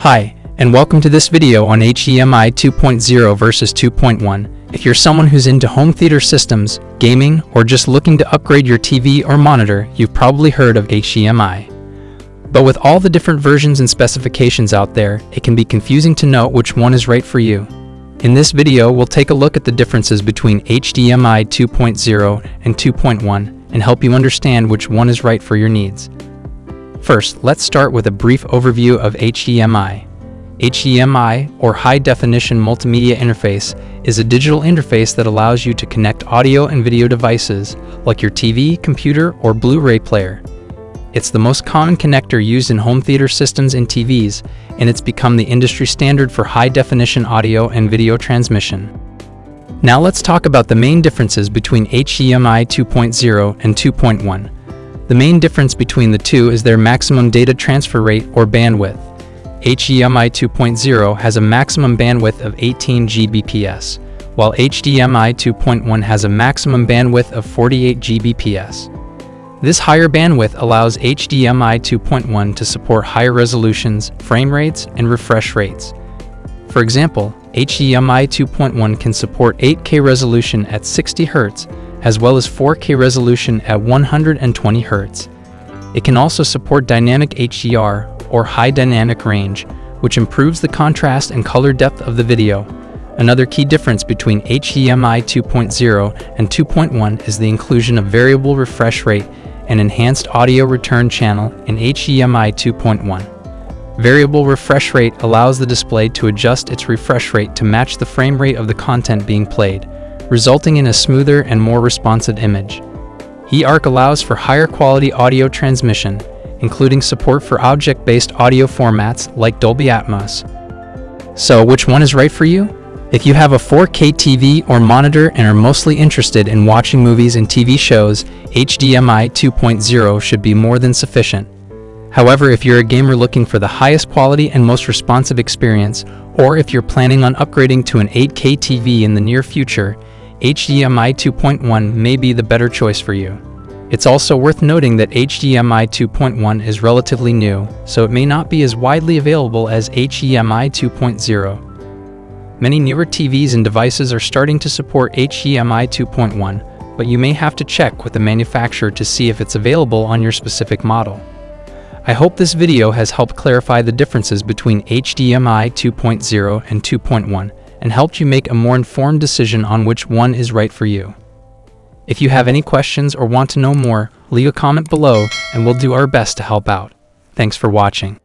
Hi, and welcome to this video on HDMI 2.0 versus 2.1. If you're someone who's into home theater systems, gaming, or just looking to upgrade your TV or monitor, you've probably heard of HDMI. But with all the different versions and specifications out there, it can be confusing to know which one is right for you. In this video, we'll take a look at the differences between HDMI 2.0 and 2.1 and help you understand which one is right for your needs. First, let's start with a brief overview of HDMI. HDMI, or High Definition Multimedia Interface, is a digital interface that allows you to connect audio and video devices, like your TV, computer, or Blu-ray player. It's the most common connector used in home theater systems and TVs, and it's become the industry standard for high-definition audio and video transmission. Now let's talk about the main differences between HDMI 2.0 and 2.1. The main difference between the two is their maximum data transfer rate, or bandwidth. HDMI 2.0 has a maximum bandwidth of 18 gbps, while HDMI 2.1 has a maximum bandwidth of 48 gbps. This higher bandwidth allows HDMI 2.1 to support higher resolutions, frame rates, and refresh rates. For example, HDMI 2.1 can support 8K resolution at 60 Hz, as well as 4K resolution at 120 Hz. It can also support dynamic HDR, or high dynamic range, which improves the contrast and color depth of the video. Another key difference between HDMI 2.0 and 2.1 is the inclusion of variable refresh rate and enhanced audio return channel in HDMI 2.1. Variable refresh rate allows the display to adjust its refresh rate to match the frame rate of the content being played, resulting in a smoother and more responsive image. eARC allows for higher quality audio transmission, including support for object-based audio formats like Dolby Atmos. So which one is right for you? If you have a 4K TV or monitor and are mostly interested in watching movies and TV shows, HDMI 2.0 should be more than sufficient. However, if you're a gamer looking for the highest quality and most responsive experience, or if you're planning on upgrading to an 8K TV in the near future, HDMI 2.1 may be the better choice for you. It's also worth noting that HDMI 2.1 is relatively new, so it may not be as widely available as HDMI 2.0. Many newer TVs and devices are starting to support HDMI 2.1, but you may have to check with the manufacturer to see if it's available on your specific model. I hope this video has helped clarify the differences between HDMI 2.0 and 2.1 and helped you make a more informed decision on which one is right for you. If you have any questions or want to know more, leave a comment below and we'll do our best to help out. Thanks for watching.